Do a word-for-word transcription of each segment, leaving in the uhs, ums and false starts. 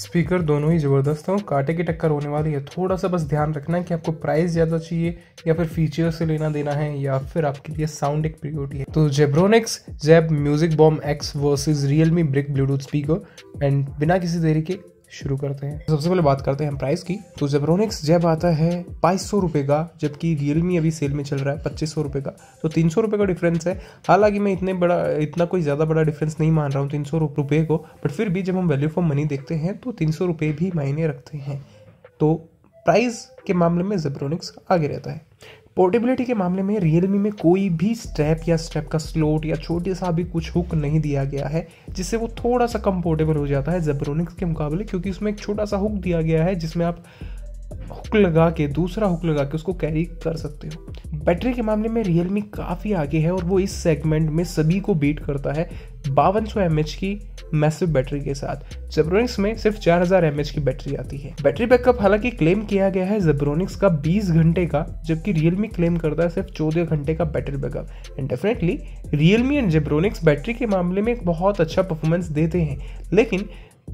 Speaker दोनों ही ज़बरदस्त हो, कांटे की टक्कर होने वाली है। थोड़ा सा बस ध्यान रखना कि आपको प्राइस ज़्यादा चाहिए या फिर फीचर से लेना देना है या फिर आपके लिए साउंड एक प्रियोरिटी है। तो Zebronics Zeb music bomb X versus Realme brick Bluetooth speaker, and बिना किसी देरी के शुरू करते हैं। सबसे पहले बात करते हैं हम प्राइस की। तो जेब्रोनिक्स जेब आता है बाईस सौ रुपये का, जबकि रियलमी अभी सेल में चल रहा है पच्चीस सौ रुपये का, तो तीन सौ रुपये का डिफरेंस है। हालांकि मैं इतने बड़ा इतना कोई ज़्यादा बड़ा डिफरेंस नहीं मान रहा हूँ तीन सौ रुपये को, बट फिर भी जब हम वैल्यू फॉर मनी देखते हैं तो तीन सौ रुपये भी मायने रखते हैं। तो प्राइस के मामले में जेब्रोनिक्स आगे रहता है। पोर्टेबिलिटी के मामले में रियलमी में कोई भी स्ट्रैप या स्ट्रैप का स्लोट या छोटे सा भी कुछ हुक नहीं दिया गया है, जिससे वो थोड़ा सा कम पोर्टेबल हो जाता है जेब्रोनिक्स के मुकाबले, क्योंकि उसमें एक छोटा सा हुक दिया गया है जिसमें आप हुक लगा के दूसरा हुक लगा के उसको कैरी कर सकते हो। बैटरी के मामले में रियलमी काफ़ी आगे है और वो इस सेगमेंट में सभी को बीट करता है बावन सौ एम एच की मैसिव बैटरी के साथ। जेब्रोनिक्स में सिर्फ चार हज़ार एमएच की बैटरी आती है। बैटरी बैकअप हालांकि क्लेम किया गया है जेब्रोनिक्स का बीस घंटे का, जबकि रियलमी क्लेम करता है सिर्फ चौदह घंटे का battery backup. And definitely Realme and Zebronics battery के मामले में एक बहुत अच्छा परफॉर्मेंस देते हैं, लेकिन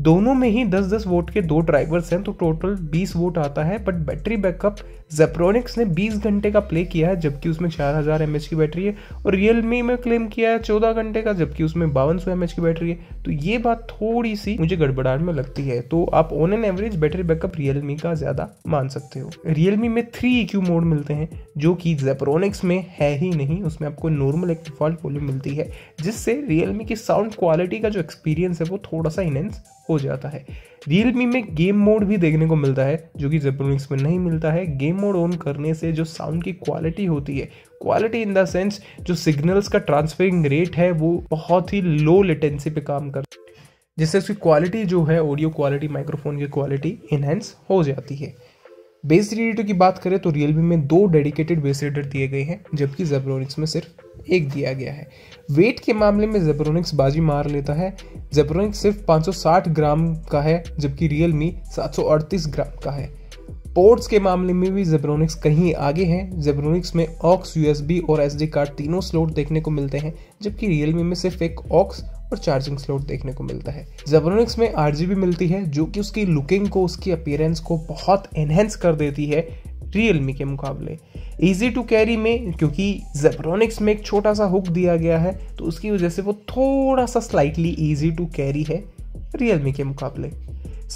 दोनों में ही दस दस वोल्ट के दो ड्राइवर्स हैं, तो टोटल बीस वोल्ट आता है। बट बैटरी बैकअप जेब्रोनिक्स ने बीस घंटे का प्ले किया है, जबकि उसमें चार हज़ार एमएच की बैटरी है, और रियलमी में क्लेम किया है चौदह घंटे का, जबकि उसमें बावन सौ एमएच की बैटरी है। तो ये बात थोड़ी सी मुझे गड़बड़ाहट में लगती है। तो आप on an average battery backup Realme का ज़्यादा मान सकते हो। रियलमी में थ्री E Q मोड मिलते हैं, जो कि जेब्रोनिक्स में है ही नहीं। उसमें आपको नॉर्मल एक डिफॉल्ट वॉल्यूम मिलती है, जिससे रियलमी की साउंड क्वालिटी का जो एक्सपीरियंस है वो थोड़ा सा इनहेंस हो जाता है। रियलमी में गेम मोड भी देखने को मिलता है, जो कि जेब्रोनिक्स में नहीं मिलता है। गेम मोड ऑन करने से जो साउंड की क्वालिटी होती है, क्वालिटी इन द सेंस जो सिग्नल्स का ट्रांसफरिंग रेट है, वो बहुत ही लो लेटेंसी पे काम करता है, जिससे उसकी क्वालिटी जो है ऑडियो क्वालिटी, माइक्रोफोन की क्वालिटी इनहेंस हो जाती है। बेस रीडर की बात करें तो रियलमी में दो डेडिकेटेड बेस रीडर दिए गए हैं, जबकि जेब्रोनिक्स में सिर्फ एक दिया गया है। वेट के मामले में जेब्रोनिक्स बाजी मार लेता है। जेब्रोनिक्स सिर्फ पाँच सौ साठ ग्राम का है, जबकि रियलमी सात सौ अड़तीस ग्राम का है। पोर्ट्स के मामले में भी जेब्रोनिक्स कहीं आगे हैं। जेब्रोनिक्स में ऑक्स, यूएसबी और एसडी कार्ड तीनों स्लॉट देखने को मिलते हैं, जबकि रियलमी में सिर्फ एक ऑक्स और चार्जिंग स्लॉट देखने को मिलता है। जेब्रोनिक्स में आरजीबी मिलती है, जो कि उसकी लुकिंग को, उसकी अपीयरेंस को बहुत एनहेंस कर देती है रियलमी के मुकाबले। ईजी टू कैरी में, क्योंकि जेब्रोनिक्स में एक छोटा सा हुक दिया गया है, तो उसकी वजह से वो थोड़ा सा स्लाइटली ईजी टू कैरी है रियलमी के मुकाबले।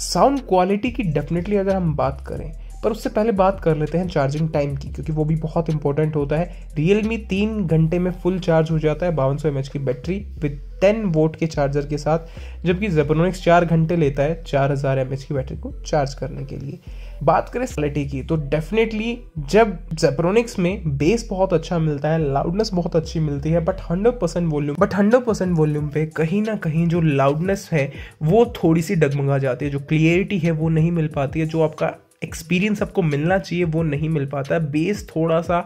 साउंड क्वालिटी की डेफिनेटली अगर हम बात करें, पर उससे पहले बात कर लेते हैं चार्जिंग टाइम की, क्योंकि वो भी बहुत इंपॉर्टेंट होता है। रियलमी तीन घंटे में फुल चार्ज हो जाता है बावन सौ एमएच की बैटरी विद टेन वोल्ट के चार्जर के साथ, जबकि जेब्रोनिक्स चार घंटे लेता है चार हज़ार एमएच की बैटरी को चार्ज करने के लिए। बात करें क्वालिटी की, तो डेफिनेटली जब जेब्रोनिक्स में बेस बहुत अच्छा मिलता है, लाउडनेस बहुत अच्छी मिलती है, but hundred percent volume but hundred percent volume पे कहीं ना कहीं जो लाउडनेस है वो थोड़ी सी डगमगा जाती है। जो क्लियरिटी है वो नहीं मिल पाती है, जो आपका एक्सपीरियंस आपको मिलना चाहिए वो नहीं मिल पाता है। बेस थोड़ा सा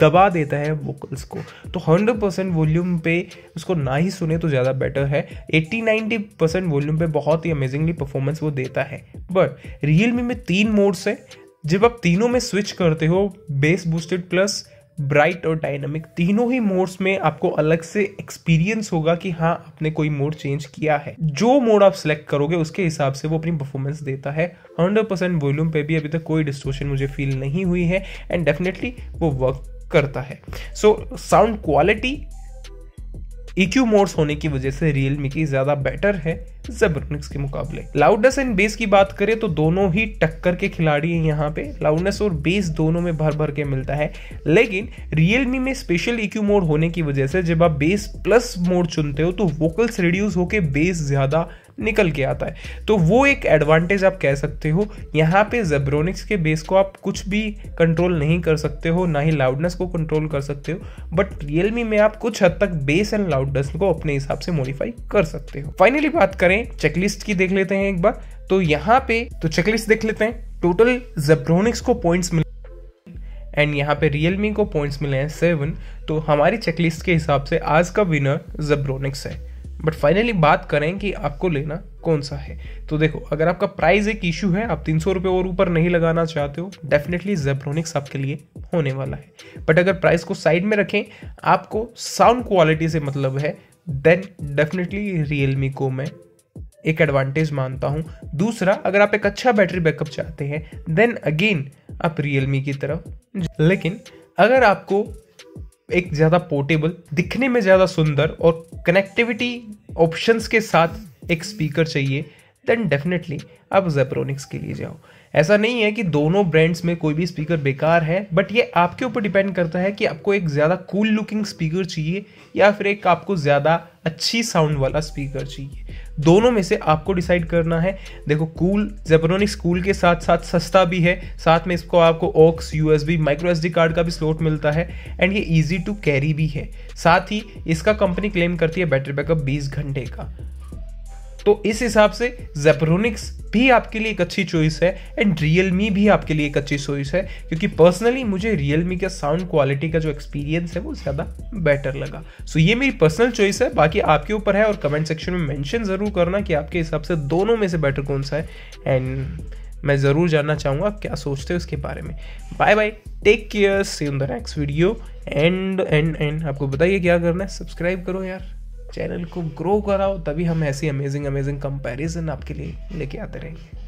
दबा देता है वोकल्स को, तो हंड्रेड परसेंट वॉल्यूम पे उसको ना ही सुने तो ज़्यादा बेटर है। अस्सी नब्बे परसेंट वॉल्यूम पे बहुत ही अमेजिंगली परफॉर्मेंस वो देता है। बट रियलमी में तीन मोड्स है, जब आप तीनों में स्विच करते हो, बेस बूस्टेड प्लस, ब्राइट और डायनामिक, तीनों ही मोड्स में आपको अलग से एक्सपीरियंस होगा कि हाँ आपने कोई मोड चेंज किया है। जो मोड आप सिलेक्ट करोगे उसके हिसाब से वो अपनी परफॉर्मेंस देता है। हंड्रेड परसेंट वॉल्यूम पे भी अभी तक कोई डिस्टोर्शन मुझे फील नहीं हुई है, एंड डेफिनेटली वो वर्क करता है। So sound quality E Q modes होने की वजह से रियलमी की ज़्यादा बेटर है जेब्रोनिक्स के मुकाबले। लाउडनेस एंड बेस की बात करें तो दोनों ही टक्कर के खिलाड़ी हैं। यहाँ पे लाउडनेस और बेस दोनों में भर भर के मिलता है, लेकिन रियलमी में स्पेशल E Q मोड होने की वजह से जब आप बेस प्लस मोड चुनते हो तो वोकल्स रिड्यूस होकर बेस ज़्यादा निकल के आता है, तो वो एक एडवांटेज आप कह सकते हो। यहाँ पे जेब्रोनिक्स के बेस को आप कुछ भी कंट्रोल नहीं कर सकते हो, ना ही लाउडनेस को कंट्रोल कर सकते हो, बट रियलमी में आप कुछ हद तक बेस एंड लाउडनेस को अपने हिसाब से मॉडिफाई कर सकते हो। फाइनली बात करें चेकलिस्ट की, देख लेते हैं एक बार। तो यहाँ पे तो चेकलिस्ट देख लेते हैं। टोटल जेब्रोनिक्स को पॉइंट्स मिले एंड यहाँ पे रियलमी को पॉइंट्स मिले हैं सेवन। तो हमारी चेकलिस्ट के हिसाब से आज का विनर जेब्रोनिक्स है। बट फाइनली बात करें कि आपको लेना कौन सा है, तो देखो, अगर आपका प्राइस एक इशू है, आप तीन सौ रुपये और ऊपर नहीं लगाना चाहते हो, डेफिनेटली जेब्रोनिक्स आपके लिए होने वाला है। बट अगर प्राइस को साइड में रखें, आपको साउंड क्वालिटी से मतलब है, देन डेफिनेटली रियलमी को मैं एक एडवांटेज मानता हूँ। दूसरा, अगर आप एक अच्छा बैटरी बैकअप चाहते हैं देन अगेन आप रियलमी की तरफ, लेकिन अगर आपको एक ज़्यादा पोर्टेबल, दिखने में ज़्यादा सुंदर और कनेक्टिविटी ऑप्शंस के साथ एक स्पीकर चाहिए देन डेफिनेटली आप ज़ेब्रोनिक्स के लिए जाओ। ऐसा नहीं है कि दोनों ब्रांड्स में कोई भी स्पीकर बेकार है, बट ये आपके ऊपर डिपेंड करता है कि आपको एक ज़्यादा कूल लुकिंग स्पीकर चाहिए या फिर एक आपको ज़्यादा अच्छी साउंड वाला स्पीकर चाहिए। दोनों में से आपको डिसाइड करना है। देखो, कूल ज़ेब्रोनिक्स कूल के साथ साथ सस्ता भी है, साथ में इसको आपको aux, USB, micro SD card का भी स्लॉट मिलता है एंड ये ईजी टू कैरी भी है। साथ ही इसका कंपनी क्लेम करती है बैटरी बैकअप बीस घंटे का, तो इस हिसाब से ज़ेब्रोनिक्स भी आपके लिए एक अच्छी चॉइस है एंड रियलमी भी आपके लिए एक अच्छी चॉइस है, क्योंकि पर्सनली मुझे रियलमी का साउंड क्वालिटी का जो एक्सपीरियंस है वो ज़्यादा बेटर लगा। सो so, ये मेरी पर्सनल चॉइस है, बाकी आपके ऊपर है। और कमेंट सेक्शन में मेंशन ज़रूर करना कि आपके हिसाब से दोनों में से बेटर कौन सा है एंड मैं ज़रूर जानना चाहूँगा क्या सोचते हो इसके बारे में। Bye bye, take care, see you in the next video and and and आपको बताइए क्या करना है, सब्सक्राइब करो यार, चैनल को ग्रो कराओ, तभी हम ऐसी अमेजिंग अमेजिंग कंपैरिजन आपके लिए लेके आते रहेंगे।